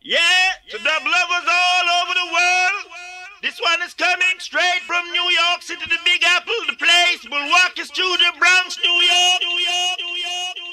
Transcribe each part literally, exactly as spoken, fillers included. Yeah, to dub lovers all over the world. This one is coming straight from New York City, the Big Apple, the place. Bullwackies to the Bronx, New York, New York, New York, New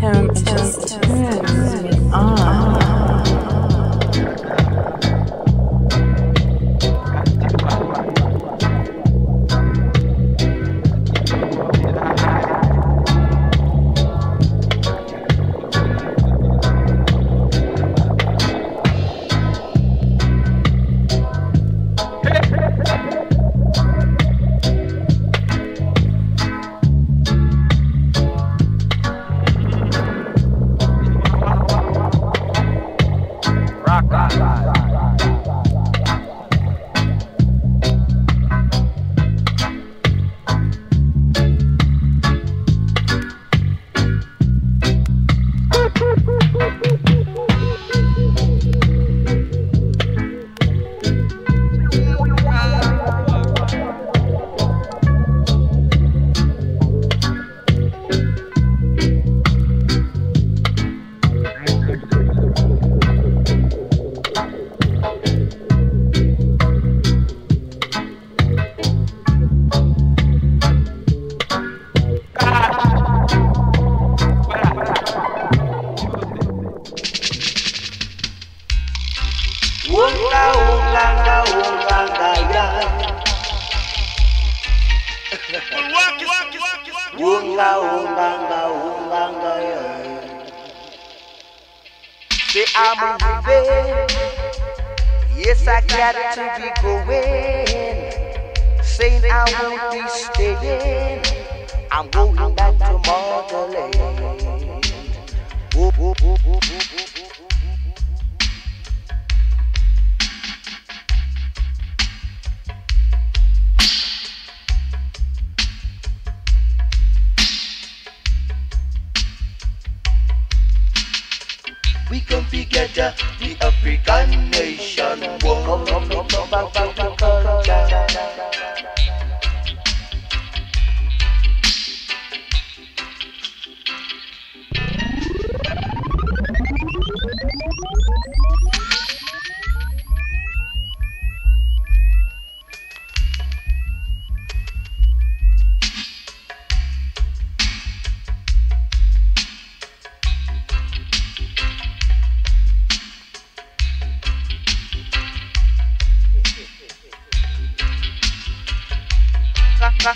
turn, just turn on.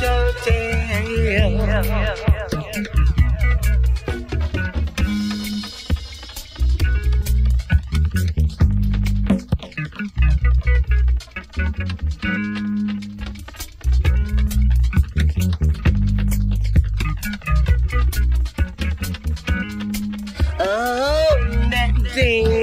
your tail. Oh, that thing.